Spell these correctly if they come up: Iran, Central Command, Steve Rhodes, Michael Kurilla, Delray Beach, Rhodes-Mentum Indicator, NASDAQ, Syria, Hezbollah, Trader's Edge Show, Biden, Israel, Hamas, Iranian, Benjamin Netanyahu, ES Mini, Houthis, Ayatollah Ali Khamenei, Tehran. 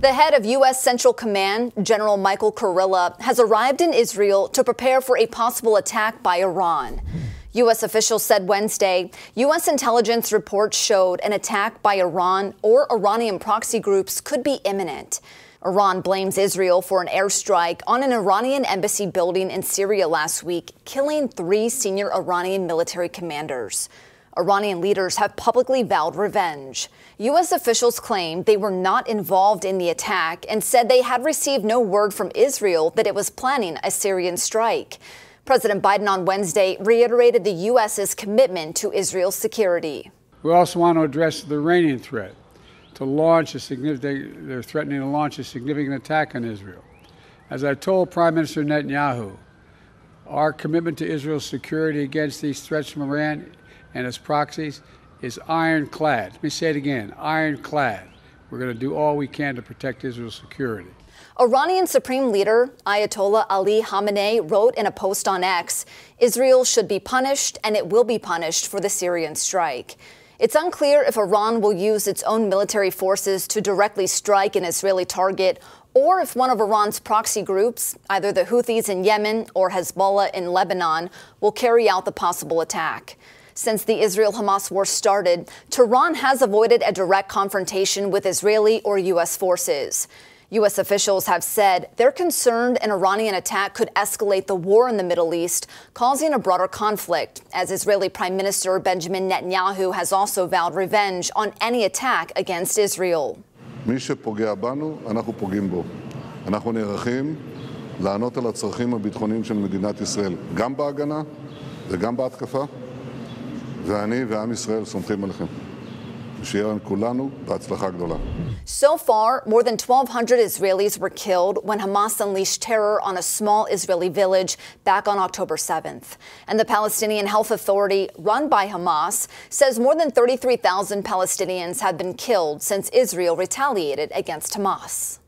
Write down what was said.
The head of U.S. Central Command, General Michael Kurilla, has arrived in Israel to prepare for a possible attack by Iran. U.S. officials said Wednesday, U.S. intelligence reports showed an attack by Iran or Iranian proxy groups could be imminent. Iran blames Israel for an airstrike on an Iranian embassy building in Syria last week, killing 3 senior Iranian military commanders. Iranian leaders have publicly vowed revenge. U.S. officials claimed they were not involved in the attack and said they had received no word from Israel that it was planning a Syrian strike. President Biden on Wednesday reiterated the U.S.'s commitment to Israel's security. We also want to address the Iranian threat to launch a significant, they're threatening to launch a significant attack on Israel. As I told Prime Minister Netanyahu, our commitment to Israel's security against these threats from Iran and its proxies is ironclad. Let me say it again, ironclad. We're going to do all we can to protect Israel's security. Iranian Supreme Leader Ayatollah Ali Khamenei wrote in a post on X, Israel should be punished and it will be punished for the Syrian strike. It's unclear if Iran will use its own military forces to directly strike an Israeli target or if one of Iran's proxy groups, either the Houthis in Yemen or Hezbollah in Lebanon, will carry out the possible attack. Since the Israel-Hamas war started, Tehran has avoided a direct confrontation with Israeli or U.S. forces. U.S. officials have said they're concerned an Iranian attack could escalate the war in the Middle East, causing a broader conflict, as Israeli Prime Minister Benjamin Netanyahu has also vowed revenge on any attack against Israel. So far, more than 1,200 Israelis were killed when Hamas unleashed terror on a small Israeli village back on October 7th. And the Palestinian Health Authority, run by Hamas, says more than 33,000 Palestinians have been killed since Israel retaliated against Hamas.